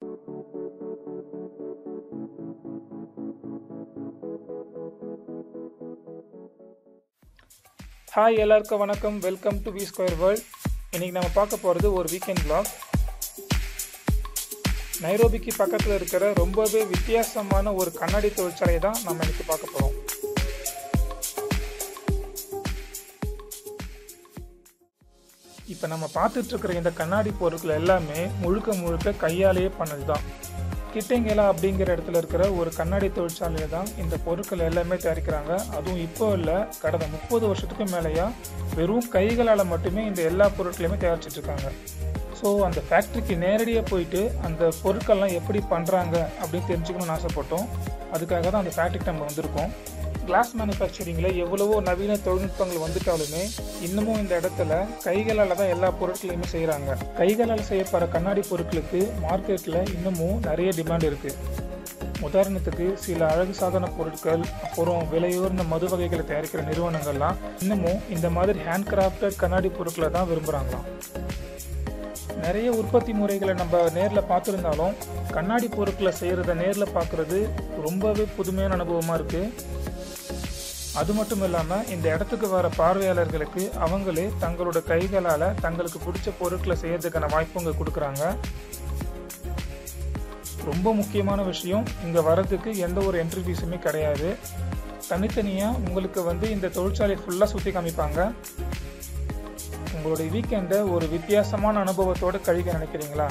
Hi, எல்லாருக்கும் வணக்கம். Welcome to V Square World. இன்னைக்கு நாம பார்க்க போறது ஒரு வீக்கெண்ட் vlog. நைரோபிக்கு பக்கத்துல இருக்கிற ரொம்பவே வித்தியாசமான ஒரு கண்ணாடி தொழிற்சாலையை தான் நாம இன்னைக்கு பார்க்க போறோம். இப்போ நம்ம பார்த்துட்டு இருக்கிற இந்த கண்ணாடி பொருட்கள் எல்லாமே முழுக்க கையாலேயே பண்ணது தான். கிட்டங்கலா அப்படிங்கிற இடத்துல இருக்கிற ஒரு கண்ணாடி தொழிற்சாலையில தான் இந்த பொருட்கள் எல்லாமே தயாரிக்கிறாங்க. அதுவும் இப்போ இல்லை, கடந்த 30 வருஷத்துக்கு மேலேயா வெறும் கைகளால் மட்டுமே இந்த எல்லா பொருட்களையுமே தயாரிச்சுட்டு இருக்காங்க. ஸோ அந்த ஃபேக்ட்ரிக்கு நேரடியாக போயிட்டு அந்த பொருட்கள்லாம் எப்படி பண்ணுறாங்க அப்படின்னு தெரிஞ்சுக்கணும்னு ஆசைப்பட்டோம். அதுக்காக தான் அந்த ஃபேக்ட்ரிக்கு நம்ம வந்திருக்கோம். கிளாஸ் மேனுஃபேக்சரிங்கில் எவ்வளவோ நவீன தொழில்நுட்பங்கள் வந்துட்டாலுமே இன்னமும் இந்த இடத்துல கைகளால் தான் எல்லா பொருட்களையுமே செய்கிறாங்க. கைகளால் செய்யப்படுற கண்ணாடி பொருட்களுக்கு மார்க்கெட்டில் இன்னமும் நிறைய டிமாண்ட் இருக்குது. உதாரணத்துக்கு சில அழகு சாதன பொருட்கள், அப்புறம் விலையுயர்ந்த மது வகைகளை தயாரிக்கிற நிறுவனங்கள்லாம் இன்னமும் இந்த மாதிரி ஹேண்ட் கிராஃப்டட் கண்ணாடி பொருட்களை தான் விரும்புகிறாங்களாம். நிறைய உற்பத்தி முறைகளை நம்ம நேரில் பார்த்துருந்தாலும் கண்ணாடி பொருட்களை செய்கிறத நேரில் பார்க்குறது ரொம்பவே புதுமையான அனுபவமாக இருக்குது. அது மட்டும் இல்லாமல் இந்த இடத்துக்கு வர பார்வையாளர்களுக்கு அவங்களே தங்களோட கைகளால் தங்களுக்கு பிடிச்ச பொருட்களை செய்யறதுக்கான வாய்ப்புங்க கொடுக்குறாங்க. ரொம்ப முக்கியமான விஷயம், இங்கே வர்றதுக்கு எந்த ஒரு என்ட்ரி ஃபீஸுமே கிடையாது. தனித்தனியாக உங்களுக்கு இந்த தொழிற்சாலை ஃபுல்லாக சுற்றி காமிப்பாங்க. உங்களுடைய வீக்கெண்டை ஒரு வித்தியாசமான அனுபவத்தோடு கழிக்க நினைக்கிறீங்களா?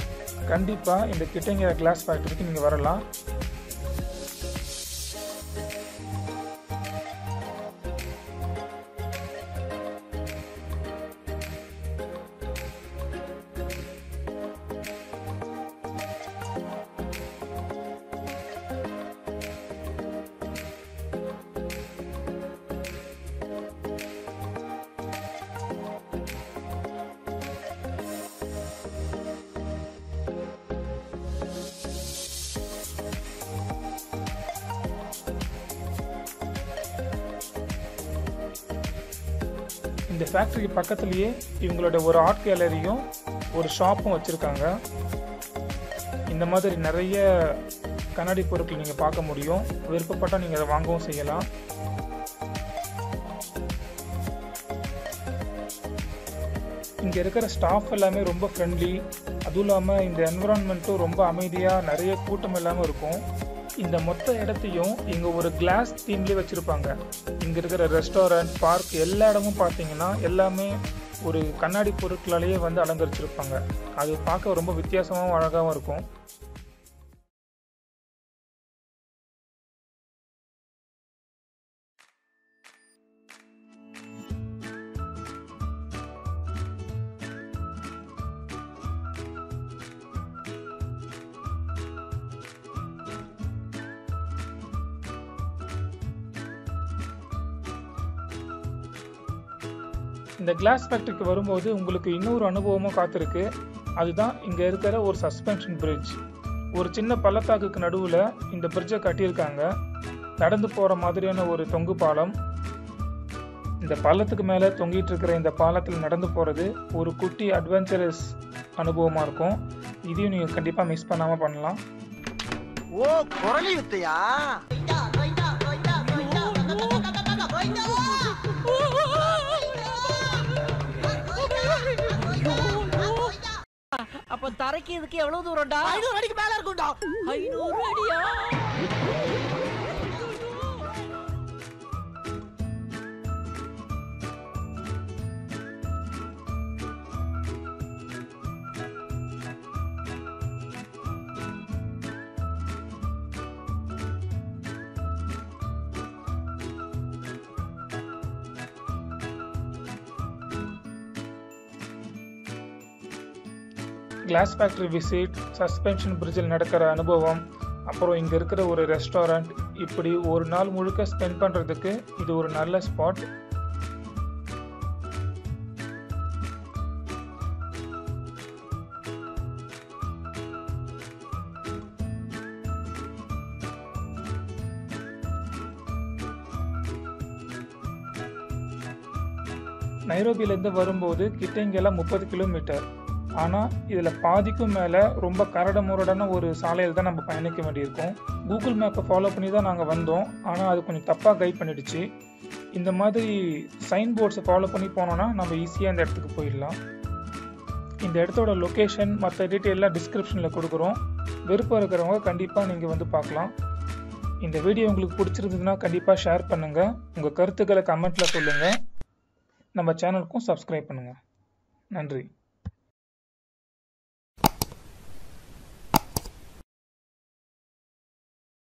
கண்டிப்பாக இந்த கிட்டங்கிற கிளாஸ் ஃபேக்டரிக்கு நீங்கள் வரலாம். இந்த ஃபேக்ட்ரிக்கு பக்கத்துலேயே இவங்களோட ஒரு ஆர்ட் கேலரியும் ஒரு ஷாப்பும் வச்சுருக்காங்க. இந்த மாதிரி நிறைய கண்ணாடி பொருட்கள் நீங்கள் பார்க்க முடியும். விருப்பப்பட்டால் நீங்கள் அதை வாங்கவும் செய்யலாம். இங்கே இருக்கிற ஸ்டாஃப் எல்லாமே ரொம்ப ஃப்ரெண்ட்லி. அதுவும் இல்லாமல் இந்த என்விரான்மெண்ட்டும் ரொம்ப அமைதியாக, நிறைய கூட்டம் இல்லாமல் இருக்கும். இந்த மொத்த இடத்தையும் இங்கே ஒரு கிளாஸ் தீம்லேயே வச்சுருப்பாங்க. இங்கே இருக்கிற ரெஸ்டாரண்ட், பார்க் எல்லா இடமும் பார்த்தீங்கன்னா எல்லாமே ஒரு கண்ணாடி பொருட்களாலேயே அலங்கரிச்சிருப்பாங்க. அது பார்க்க ரொம்ப வித்தியாசமாகவும் அழகாகவும் இருக்கும். இந்த கிளாஸ் ஃபேக்ட்ரிக்கு வரும்போது உங்களுக்கு இன்னொரு அனுபவமும் காத்திருக்கு. அதுதான் இங்கே இருக்கிற ஒரு சஸ்பென்ஷன் பிரிட்ஜ். ஒரு சின்ன பள்ளத்தாக்குக்கு நடுவில் இந்த பிரிட்ஜை கட்டியிருக்காங்க. நடந்து போகிற மாதிரியான ஒரு தொங்கு பாலம். இந்த பாலத்துக்கு மேலே தொங்கிட்டு இருக்கிற இந்த பாலத்தில் நடந்து போகிறது ஒரு குட்டி அட்வென்ச்சரஸ் அனுபவமாக இருக்கும். இதையும் நீங்கள் கண்டிப்பாக மிஸ் பண்ணாமல் பண்ணலாம். ஓ குரலி வித்தையா அப்ப தரைக்கு இதுக்கு எவ்வளவு தூரம்டா? 500 அடிக்கு மேல இருக்கும்டா. 500 அடியா? கிளாஸ் ஃபேக்ட்ரி விசிட், சஸ்பென்ஷன் பிரிட்ஜில் நடக்கிற அனுபவம், அப்புறம் இங்கே இருக்கிற ஒரு ரெஸ்டாரண்ட், இப்படி ஒரு நாள் முழுக்க ஸ்பெண்ட் பண்ணுறதுக்கு இது ஒரு நல்ல ஸ்பாட். நைரோபியிலேருந்து வரும்போது கிட்டங்கெல்லாம் 30 கிலோமீட்டர். ஆனால் இதில் பாதிக்கும் மேலே ரொம்ப கரடு முரடான ஒரு சாலையில் தான் நம்ம பயணிக்க வேண்டியிருக்கோம். கூகுள் மேப்பை ஃபாலோ பண்ணி தான் நாங்கள் வந்தோம், ஆனால் அது கொஞ்சம் தப்பாக கைட் பண்ணிடுச்சு. இந்த மாதிரி சைன் போர்ட்ஸை ஃபாலோ பண்ணி போனோன்னா நம்ம ஈஸியாக இந்த இடத்துக்கு போயிடலாம். இந்த இடத்தோட லொக்கேஷன் மற்ற டீட்டெயிலாக டிஸ்கிரிப்ஷனில் கொடுக்குறோம். விருப்பம் இருக்கிறவங்க கண்டிப்பாக நீங்கள் வந்து பார்க்கலாம். இந்த வீடியோ உங்களுக்கு பிடிச்சிருந்ததுன்னா கண்டிப்பாக ஷேர் பண்ணுங்கள். உங்கள் கருத்துக்களை கமெண்ட்டில் சொல்லுங்கள். நம்ம சேனலுக்கும் சப்ஸ்கிரைப் பண்ணுங்கள். நன்றி.